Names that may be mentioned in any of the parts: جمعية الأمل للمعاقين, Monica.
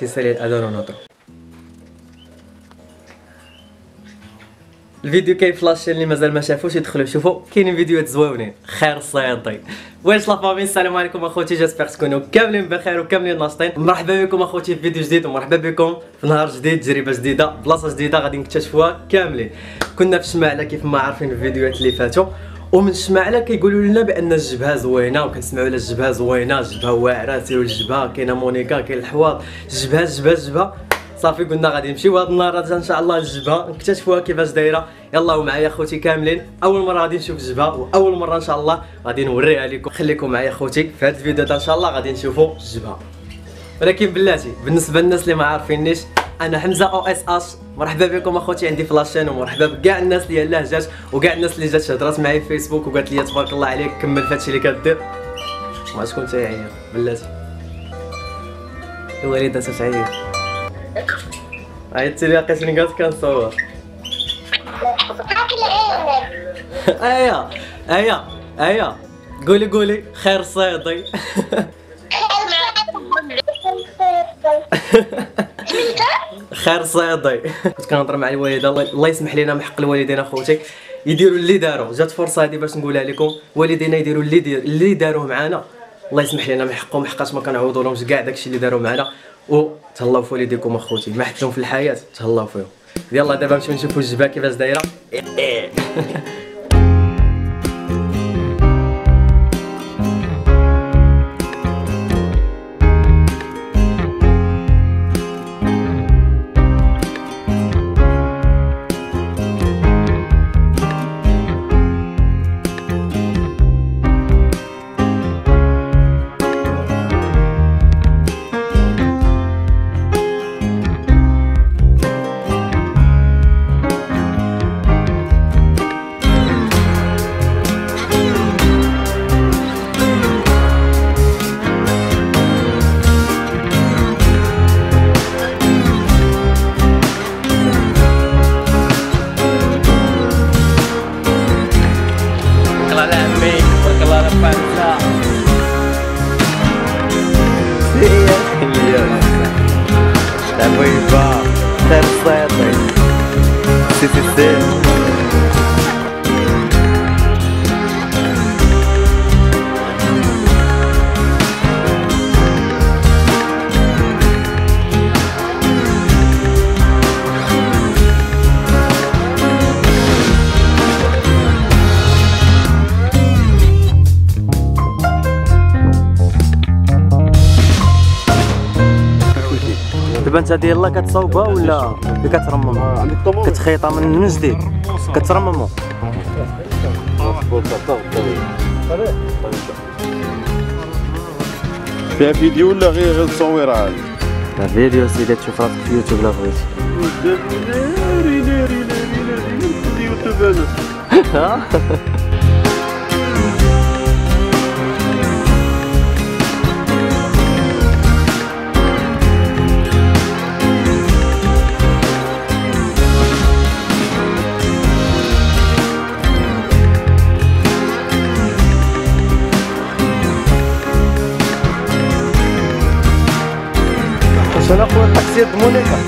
تيصل الاذان ونهضروا. الفيديو كاين في لاشين اللي مازال ما شافوش يدخلوا شوفوا، كاينين فيديوهات زوينين خير صيادي. واش لا فامي، السلام عليكم اخوتي، جيسبر تكونوا كاملين بخير وكاملين ناشطين. مرحبا بكم اخوتي في فيديو جديد، ومرحبا بكم في نهار جديد، تجربه جديده، بلاصه جديده غادي نكتشفوها كاملين. كنا في شماعله كيف ما عارفين في الفيديوهات اللي فاتوا، ومن شماعله كيقولوا لنا بان الجبهه زوينه، وكنسمعوا على الجبهه زوينه، الجبهه واعره، سيروا الجبهه، كاينه مونيكا، كاين الحواض، الجبهه الجبهه الجبهه. صافي قلنا غادي نمشيو هاد النهار ان شاء الله للجبهه نكتشفوها كيفاش دايره. يلا ومعايا خوتي كاملين، اول مره غادي نشوف الجبهه، واول مره ان شاء الله غادي نوريها لكم. خليكم معايا خوتي في هاد الفيديو ان شاء الله غادي نشوفوا الجبهه. ولكن بلاتي بالنسبه للناس اللي ما عارفينيش، انا حمزه OSH، مرحبا بكم اخوتي عندي في لاشين، ومرحبا بكاع الناس اللي يلاه جات وكاع الناس اللي جات هضرات معايا في فيسبوك وقالت لي تبارك الله عليك كمل في هادشي اللي كدير. ما شكون تاعي بلاتي الوالده تاعي عيطتي لي لقيتني قاعد كنصور. ايا ايا ايا قولي قولي خير صيدي. خير صيدي. كنت كنهضر مع الوالده، الله يسمح لينا من حق الوالدين اخوتي يديروا اللي داروا، جات فرصه هذه باش نقولها لكم، والدينا يديروا اللي داروه معنا، الله يسمح لينا من حقهم حقاش ما كنعوضوا لهمش كاع داكشي اللي داروا معنا. و تهلاو في والديكم اخوتي، ما حدتهم في الحياه تهلاو فيهم. يلا دابا نمشيو نشوفوا الجبهه كيفاش دايره. دابا انت ديالها كتصاوبها ولا كترمم؟ كتخيطها من جديد كترممو. فيها فيديو ولا غير تصوير عادي؟ فيها فيديو سيدي تشوف راسك في يوتيوب لا بغيتي. يوتيوب انا. أنا أقول تكسير مونيكا.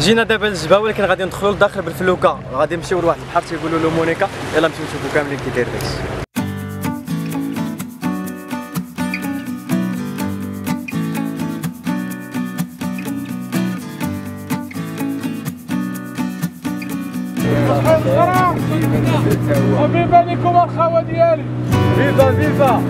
جينا دابا للجبهة، ولكن غادي ندخلوا لداخل بالفلوكة، غادي نمشيو لواحد البحر تيقولوا له مونيكا. يلا نمشيو نشوفوا كاملين كي داير داكشي. وفيفا ليكم الخوة ديالي، فيفا فيفا.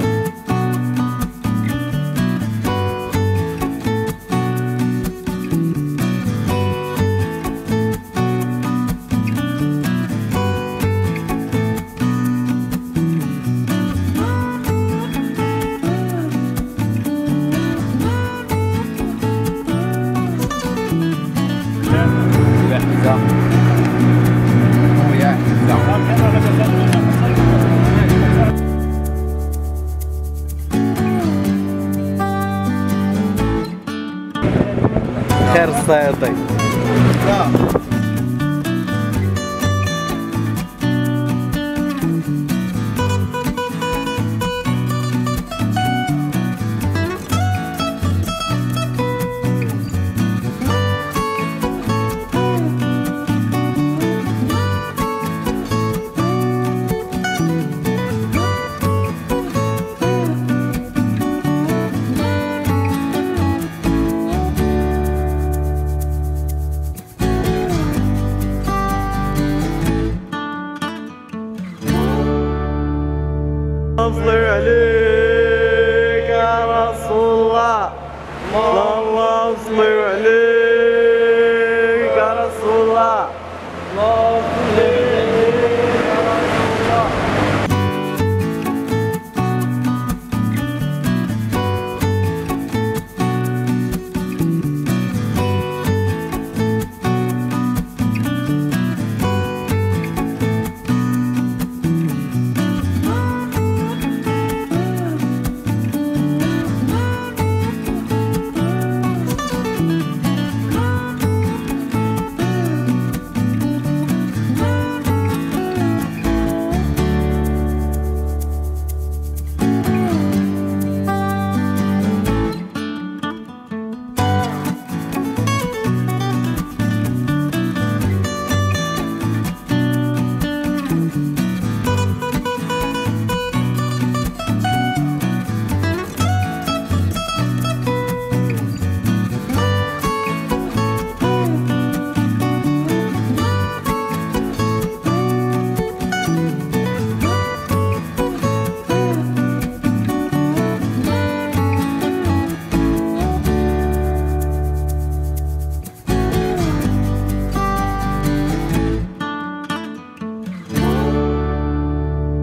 خير الصيادي. صلي عليك يا رسول الله، اللهم صلي عليك يا رسول الله، اللهم صلي عليك يا رسول الله.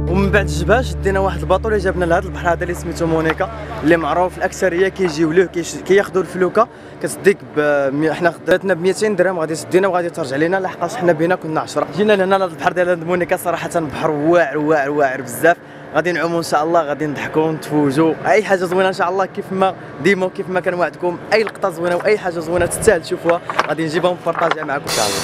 من بعد جبهة شدينا واحد الباطو اللي جابنا لهذا البحر هذا اللي سميتو مونيكا، اللي معروف الاكثريه كيجيو ليه كياخذوا الفلوكه كتصديك حنا خداتنا ب 200 درهم غادي تدينا وغادي ترجع لينا، لحقاش حنا بينا كنا 10. جينا لهنا لهذا البحر ديال مونيكا، صراحه بحر واعر واعر واعر بزاف. غادي نعوموا ان شاء الله، غادي نضحكوا ونتفوجوا اي حاجه زوينه ان شاء الله، كيف ما كنوعدكم اي لقطه زوينه واي حاجه زوينه تستاهل تشوفوها غادي نجيبها ونبارطاجيها معكم ان شاء الله.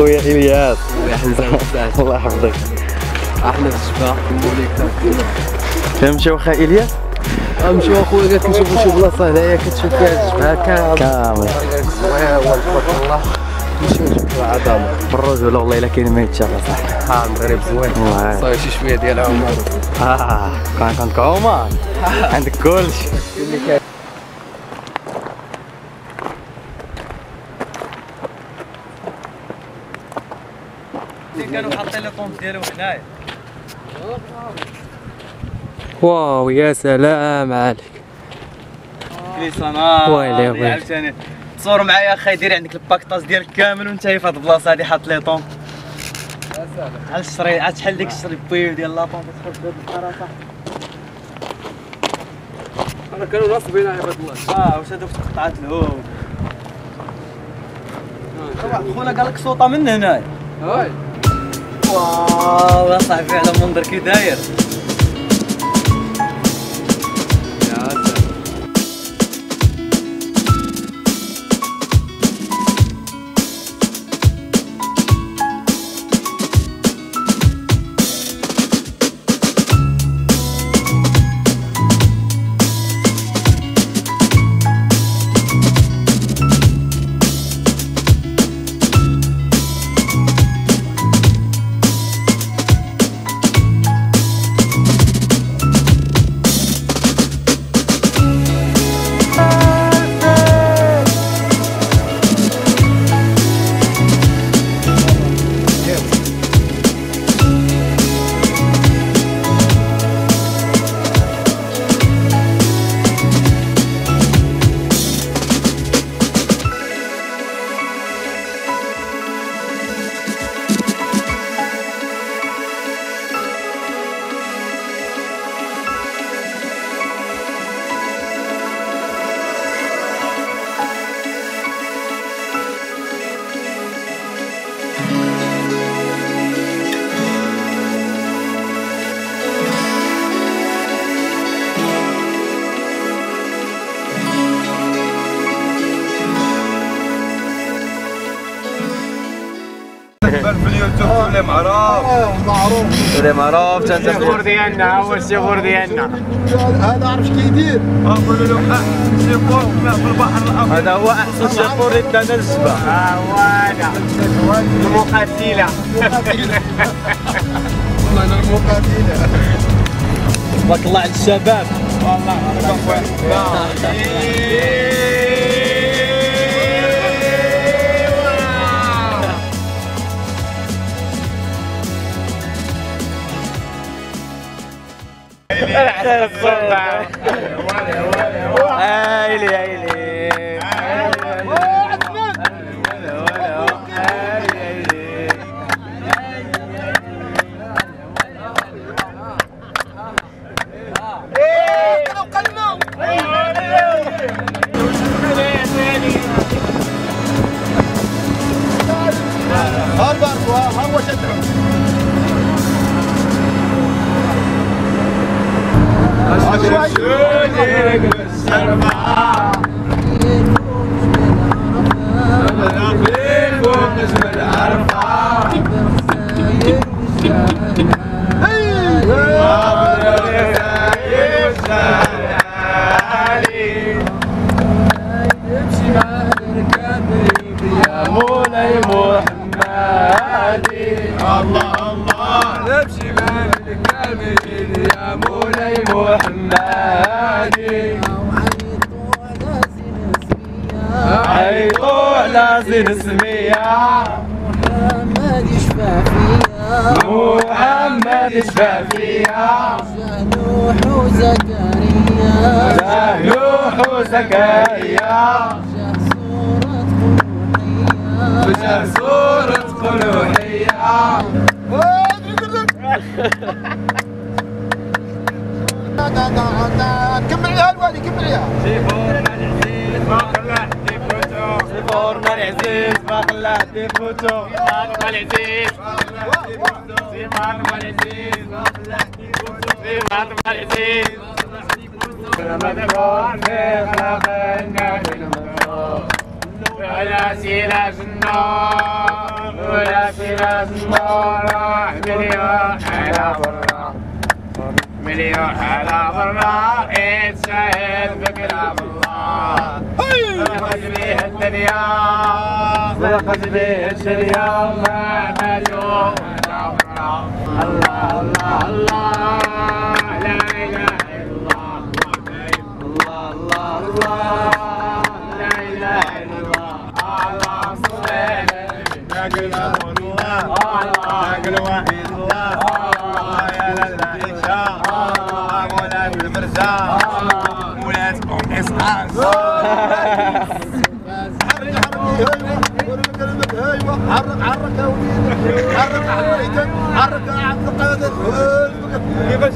خويا الياس خويا حمزه الله يحفظك، احنا في الجبهه كنمشيو خا الياس غنمشيو اخويا، قالت نشوفوا شي بلاصه هنايا كتشوف فيها الجبهه كامل واه والله نمشيو نشوفوا العظمه بالرجوله، والله الا كاين ما يتشاف صح. المغرب زوين صايي شي شويه ديال عمر كان عمر عندك كلشي اللي كاين. كانوا حاطين لي طونط ديالو هنايا. واو يا سلام عليك. كليسانا ويلي عاوتاني تصور معايا اخي، دير عندك الباكطاج ديالك كامل وانت في هاد البلاصه هادي حاط لي طونط. يا سلام على الشري، عاد شحال ديك الشري بيو ديال لاطون تدخل في هاد البحر صح. انا كانوا نصبين على عباد الله. واش هذوك تقطعت لهم؟ خونا قال لك صوطه من هنايا. وي واو يا صاحبي على المنظر كي داير. اللي ما عرفت انت الشغور ديالنا هو الشغور ديالنا. هذا عرفت كيدير نقولوا له احسن شغور في البحر الاحمر. هذا هو احسن شغور اللي دانا الجبه. ها هو هذا المقاتله. والله انا المقاتله. تبارك الله على الشباب. والله عيلي عيلي كيفاش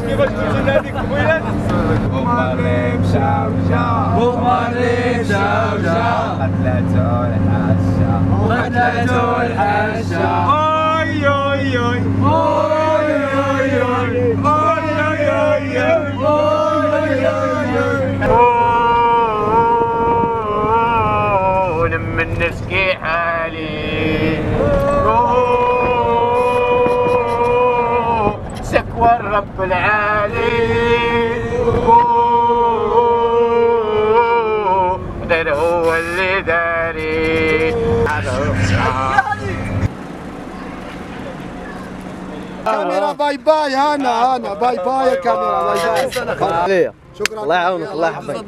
كيفاش تجي لهذيك قبيلات بمغرب شوشة بمغرب شوشة قتلته الحشة قتلته الحشة أي أي أي أي أي أي أي من نسكي حالي سكوى الرب العالي غير هو اللي داري كاميرا باي باي هانا باي باي يا كاميرا باي باي شكرا الله يعاونك الله يحفظك.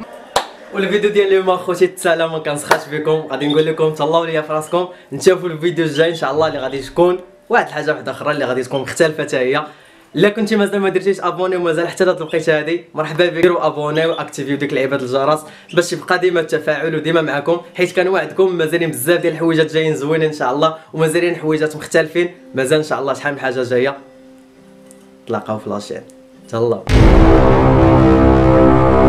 والفيديو ديال اليوم اخوتي السلامه كنسخاش بكم غادي نقول لكم تهلاو ليا في راسكم نتشافوا الفيديو الجاي ان شاء الله اللي غادي تكون واحد الحاجه واحده اخرى اللي غادي تكون مختلفه حتى هي. الا كنتي مازال ما درتيش ابوني ومازال حتى هاد الوقيته هادي مرحبا بكم ديروا ابوني واكتيفيو ديك لعيبه الجرس باش يبقى ديما التفاعل وديما معكم حيت كنوعدكم مازالين بزاف ديال الحويجات جايين زوينين ان شاء الله ومازالين حويجات مختلفين مازال ان شاء الله شحال من حاجه جايه. تلاقاو في لاشين تهلاو.